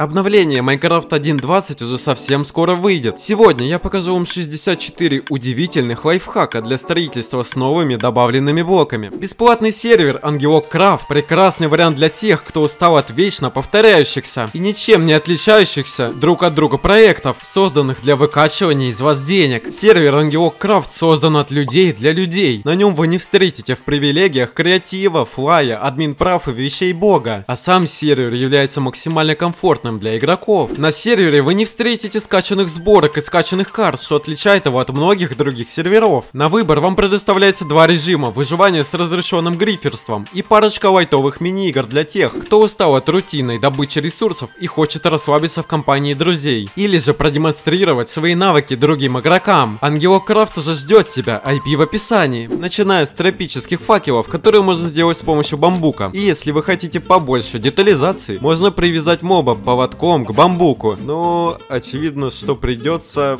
Обновление Minecraft 1.20 уже совсем скоро выйдет. Сегодня я покажу вам 64 удивительных лайфхака для строительства с новыми добавленными блоками. Бесплатный сервер AngelokCraft — прекрасный вариант для тех, кто устал от вечно повторяющихся и ничем не отличающихся друг от друга проектов, созданных для выкачивания из вас денег. Сервер AngelokCraft создан от людей для людей. На нем вы не встретите в привилегиях креатива, флая, админправ и вещей бога. А сам сервер является максимально комфортным для игроков. На сервере вы не встретите скачанных сборок и скачанных карт, что отличает его от многих других серверов. На выбор вам предоставляется два режима: выживание с разрешенным гриферством и парочка лайтовых мини-игр для тех, кто устал от рутинной добычи ресурсов и хочет расслабиться в компании друзей, или же продемонстрировать свои навыки другим игрокам. AngelokCraft уже ждет тебя, IP в описании. Начиная с тропических факелов, которые можно сделать с помощью бамбука. И если вы хотите побольше детализации, можно привязать моба поводком к бамбуку, но очевидно, что придется.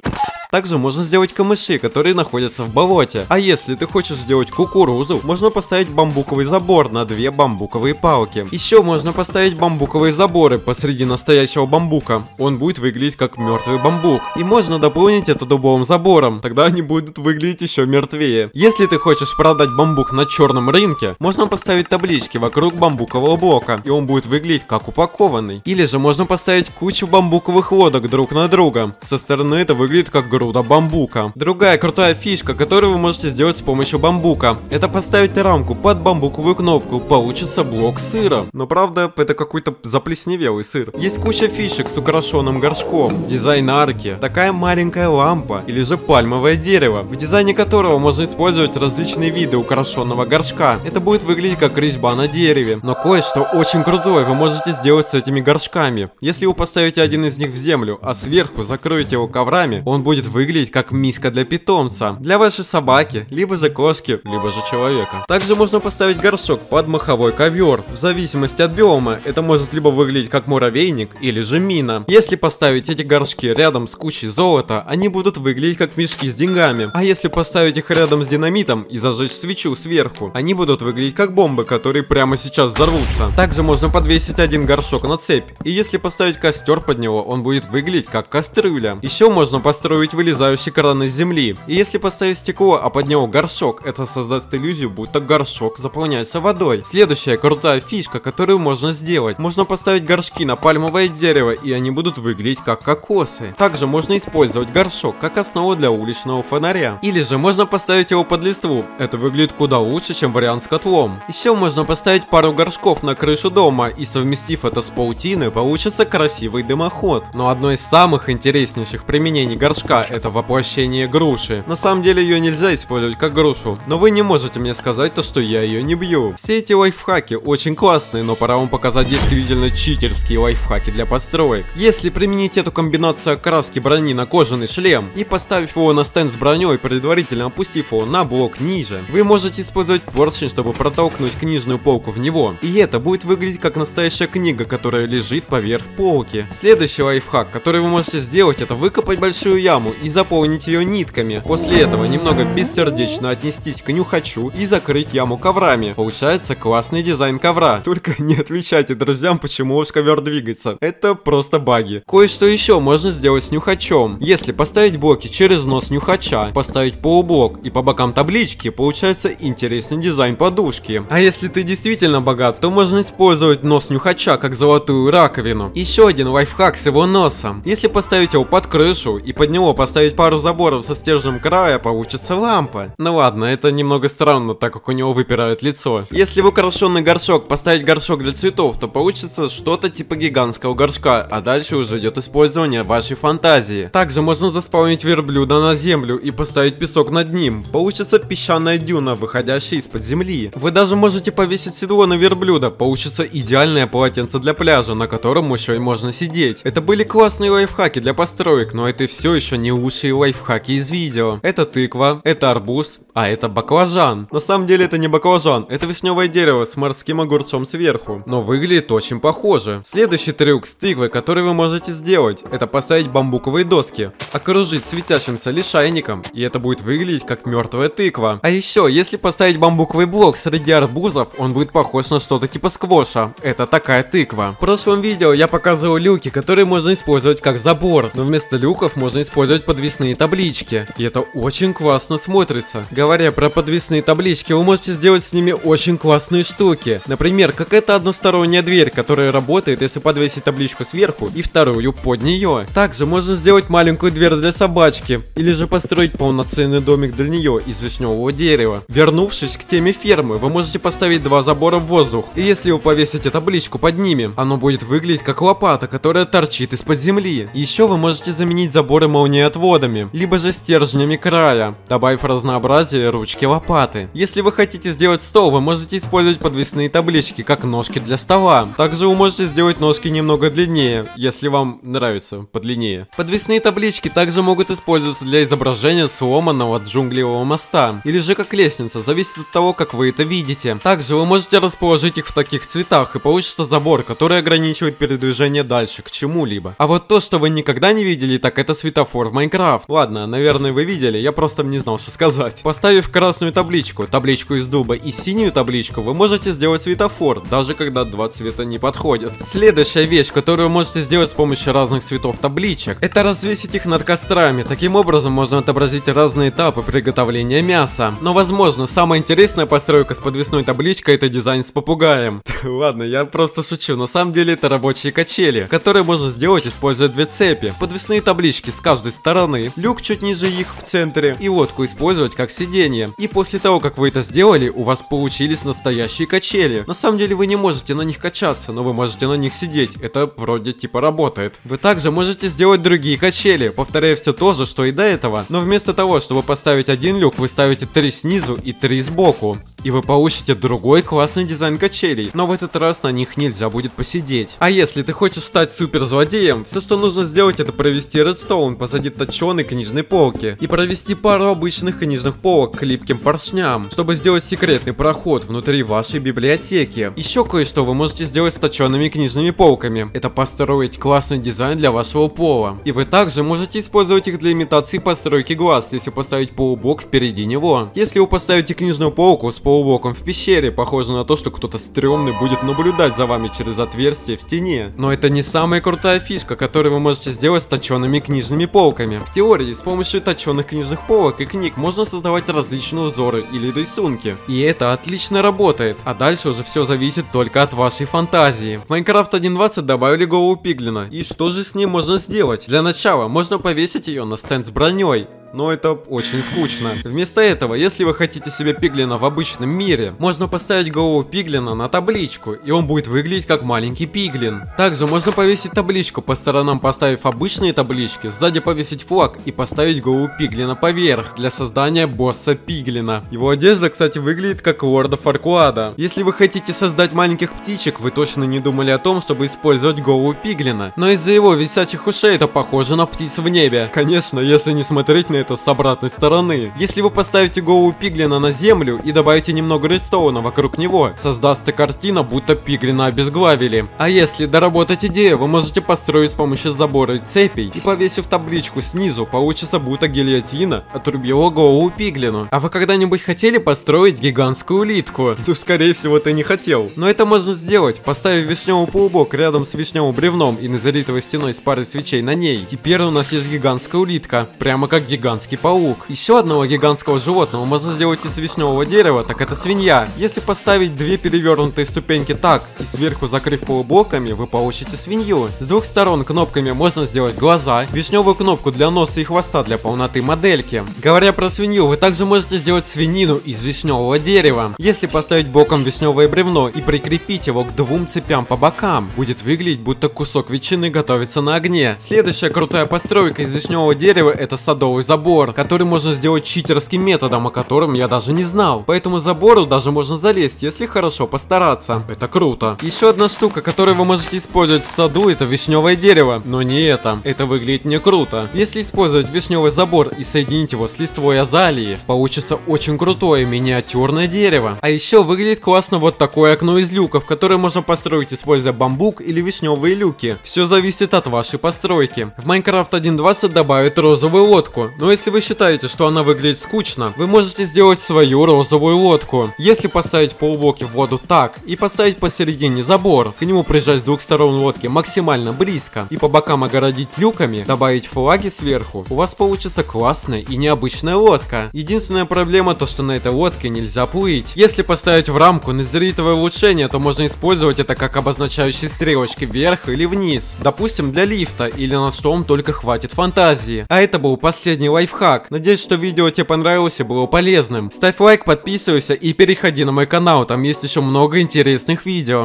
Также можно сделать камыши, которые находятся в болоте. А если ты хочешь сделать кукурузу, можно поставить бамбуковый забор на две бамбуковые палки. Еще можно поставить бамбуковые заборы посреди настоящего бамбука. Он будет выглядеть как мертвый бамбук. И можно дополнить это дубовым забором. Тогда они будут выглядеть еще мертвее. Если ты хочешь продать бамбук на черном рынке, можно поставить таблички вокруг бамбукового блока. И он будет выглядеть как упакованный. Или же можно поставить кучу бамбуковых лодок друг на друга. Со стороны это выглядит как груз бамбука. Другая крутая фишка, которую вы можете сделать с помощью бамбука, это поставить рамку под бамбуковую кнопку. Получится блок сыра. Но правда, это какой-то заплесневелый сыр. Есть куча фишек с украшенным горшком, дизайн арки, такая маленькая лампа или же пальмовое дерево, в дизайне которого можно использовать различные виды украшенного горшка. Это будет выглядеть как резьба на дереве. Но кое-что очень крутое вы можете сделать с этими горшками. Если вы поставите один из них в землю, а сверху закроете его коврами, он будет выглядеть как миска для питомца, для вашей собаки, либо же кошки, либо же человека. Также можно поставить горшок под моховой ковер. В зависимости от биома, это может либо выглядеть как муравейник или же мина. Если поставить эти горшки рядом с кучей золота, они будут выглядеть как мешки с деньгами. А если поставить их рядом с динамитом и зажечь свечу сверху, они будут выглядеть как бомбы, которые прямо сейчас взорвутся. Также можно подвесить один горшок на цепь, и если поставить костер под него, он будет выглядеть как кастрюля. Еще можно построить вылезающий кран из земли. И если поставить стекло, а под него горшок, это создаст иллюзию, будто горшок заполняется водой. Следующая крутая фишка, которую можно сделать. Можно поставить горшки на пальмовое дерево, и они будут выглядеть как кокосы. Также можно использовать горшок как основу для уличного фонаря. Или же можно поставить его под листву. Это выглядит куда лучше, чем вариант с котлом. Еще можно поставить пару горшков на крышу дома, и совместив это с паутиной, получится красивый дымоход. Но одно из самых интереснейших применений горшка — это воплощение груши. На самом деле ее нельзя использовать как грушу, но вы не можете мне сказать то, что я ее не бью. Все эти лайфхаки очень классные, но пора вам показать действительно читерские лайфхаки для построек. Если применить эту комбинацию окраски брони на кожаный шлем и поставив его на стенд с броней, предварительно опустив его на блок ниже, вы можете использовать поршень, чтобы протолкнуть книжную полку в него. И это будет выглядеть как настоящая книга, которая лежит поверх полки. Следующий лайфхак, который вы можете сделать, это выкопать большую яму и заполнить ее нитками. После этого немного бессердечно отнестись к нюхачу и закрыть яму коврами. Получается классный дизайн ковра. Только не отвечайте друзьям, почему уж ковер двигается. Это просто баги. Кое-что еще можно сделать с нюхачом. Если поставить блоки через нос нюхача, поставить полублок и по бокам таблички, получается интересный дизайн подушки. А если ты действительно богат, то можно использовать нос нюхача как золотую раковину. Еще один лайфхак с его носом. Если поставить его под крышу и под него поставить пару заборов со стержнем края, получится лампа. Ну ладно, это немного странно, так как у него выпирает лицо. Если в украшенный горшок поставить горшок для цветов, то получится что-то типа гигантского горшка, а дальше уже идет использование вашей фантазии. Также можно заспаунить верблюда на землю и поставить песок над ним. Получится песчаная дюна, выходящая из-под земли. Вы даже можете повесить седло на верблюда, получится идеальное полотенце для пляжа, на котором еще и можно сидеть. Это были классные лайфхаки для построек, но это все еще не узкие лайфхаки из видео. Это тыква, это арбуз, а это баклажан. На самом деле это не баклажан, это вишневое дерево с морским огурцом сверху. Но выглядит очень похоже. Следующий трюк с тыквой, который вы можете сделать, это поставить бамбуковые доски, окружить светящимся лишайником, и это будет выглядеть как мертвая тыква. А еще, если поставить бамбуковый блок среди арбузов, он будет похож на что-то типа сквоша. Это такая тыква. В прошлом видео я показывал люки, которые можно использовать как забор, но вместо люков можно использовать подвесные таблички. И это очень классно смотрится. Говоря про подвесные таблички, вы можете сделать с ними очень классные штуки. Например, как эта односторонняя дверь, которая работает, если подвесить табличку сверху и вторую под нее. Также можно сделать маленькую дверь для собачки, или же построить полноценный домик для нее из вишневого дерева. Вернувшись к теме фермы, вы можете поставить два забора в воздух, и если вы повесите табличку под ними, оно будет выглядеть как лопата, которая торчит из-под земли. Еще вы можете заменить заборы молниеотводами, либо же стержнями края, добавив разнообразие ручки лопаты. Если вы хотите сделать стол, вы можете использовать подвесные таблички, как ножки для стола. Также вы можете сделать ножки немного длиннее, если вам нравится подлиннее. Подвесные таблички также могут использоваться для изображения сломанного джунглевого моста, или же как лестница, зависит от того, как вы это видите. Также вы можете расположить их в таких цветах, и получится забор, который ограничивает передвижение дальше к чему-либо. А вот то, что вы никогда не видели, так это светофор в Майнкрафт. Ладно, наверное, вы видели, я просто не знал, что сказать. Поставив красную табличку, табличку из дуба и синюю табличку, вы можете сделать светофор, даже когда два цвета не подходят. Следующая вещь, которую вы можете сделать с помощью разных цветов табличек, это развесить их над кострами. Таким образом можно отобразить разные этапы приготовления мяса. Но, возможно, самая интересная постройка с подвесной табличкой — это дизайн с попугаем. Ладно, я просто шучу. На самом деле это рабочие качели, которые можно сделать, используя две цепи, подвесные таблички с каждой стороны, люк чуть ниже их в центре, и лодку использовать как сиденье. И после того, как вы это сделали, у вас получились настоящие качели. На самом деле вы не можете на них качаться, но вы можете на них сидеть. Это вроде типа работает. Вы также можете сделать другие качели, повторяя все то же, что и до этого. Но вместо того, чтобы поставить один люк, вы ставите 3 снизу и 3 сбоку. И вы получите другой классный дизайн качелей, но в этот раз на них нельзя будет посидеть. А если ты хочешь стать суперзлодеем, все, что нужно сделать, это провести редстоун позади точеной книжной полки и провести пару обычных книжных полок к липким поршням, чтобы сделать секретный проход внутри вашей библиотеки. Еще кое-что вы можете сделать с точенными книжными полками. Это построить классный дизайн для вашего пола. И вы также можете использовать их для имитации постройки глаз, если поставить полубок впереди него. Если вы поставите книжную полку с полубоком в пещере, похоже на то, что кто-то стрёмный будет наблюдать за вами через отверстие в стене. Но это не самая крутая фишка, которую вы можете сделать с точенными книжными полками. В теории, с помощью точенных книжных полок и книг можно создавать различные узоры или рисунки. И это отлично работает. А дальше уже все зависит только от вашей фантазии. В Minecraft 1.20 добавили голову пиглина. И что же с ним можно сделать? Для начала можно повесить ее на стенд с броней. Но это очень скучно. Вместо этого, если вы хотите себе пиглина в обычном мире, можно поставить голову пиглина на табличку, и он будет выглядеть как маленький пиглин. Также можно повесить табличку по сторонам, поставив обычные таблички, сзади повесить флаг и поставить голову пиглина поверх, для создания босса пиглина. Его одежда, кстати, выглядит как лорда Фаркуада. Если вы хотите создать маленьких птичек, вы точно не думали о том, чтобы использовать голову пиглина. Но из-за его висячих ушей это похоже на птиц в небе. Конечно, если не смотреть на это с обратной стороны. Если вы поставите голову пиглина на землю и добавите немного редстоуна вокруг него, создастся картина, будто пиглина обезглавили. А если доработать идею, вы можете построить с помощью забора и цепей, и повесив табличку снизу, получится, будто гильотина отрубила голову пиглину. А вы когда-нибудь хотели построить гигантскую улитку? Ну, скорее всего, ты не хотел. Но это можно сделать, поставив вишневый полубок рядом с вишневым бревном и незаритовой стеной с парой свечей на ней. Теперь у нас есть гигантская улитка, прямо как гигантский паук. Еще одного гигантского животного можно сделать из вишневого дерева, так это свинья. Если поставить две перевернутые ступеньки так и сверху закрыв полублоками, вы получите свинью. С двух сторон кнопками можно сделать глаза, вишневую кнопку для носа и хвоста для полноты модельки. Говоря про свинью, вы также можете сделать свинину из вишневого дерева. Если поставить боком вишневое бревно и прикрепить его к двум цепям по бокам, будет выглядеть, будто кусок ветчины готовится на огне. Следующая крутая постройка из вишневого дерева — это садовый забор. забор, который можно сделать читерским методом, о котором я даже не знал. По этому забору даже можно залезть, если хорошо постараться. Это круто. Еще одна штука, которую вы можете использовать в саду, это вишневое дерево. Но не это. Это выглядит не круто. Если использовать вишневый забор и соединить его с листвой азалии, получится очень крутое миниатюрное дерево. А еще выглядит классно вот такое окно из люков, которое можно построить, используя бамбук или вишневые люки. Все зависит от вашей постройки. В Майнкрафт 1.20 добавят розовую лодку. Но если вы считаете, что она выглядит скучно, вы можете сделать свою розовую лодку. Если поставить полблоки в воду так и поставить посередине забор, к нему прижать с двух сторон лодки максимально близко и по бокам огородить люками, добавить флаги сверху, у вас получится классная и необычная лодка. Единственная проблема то, что на этой лодке нельзя плыть. Если поставить в рамку незритовое улучшение, то можно использовать это как обозначающие стрелочки вверх или вниз. Допустим, для лифта или на что вам только хватит фантазии. А это был последний лайфхак. Надеюсь, что видео тебе понравилось и было полезным. Ставь лайк, подписывайся и переходи на мой канал, там есть еще много интересных видео.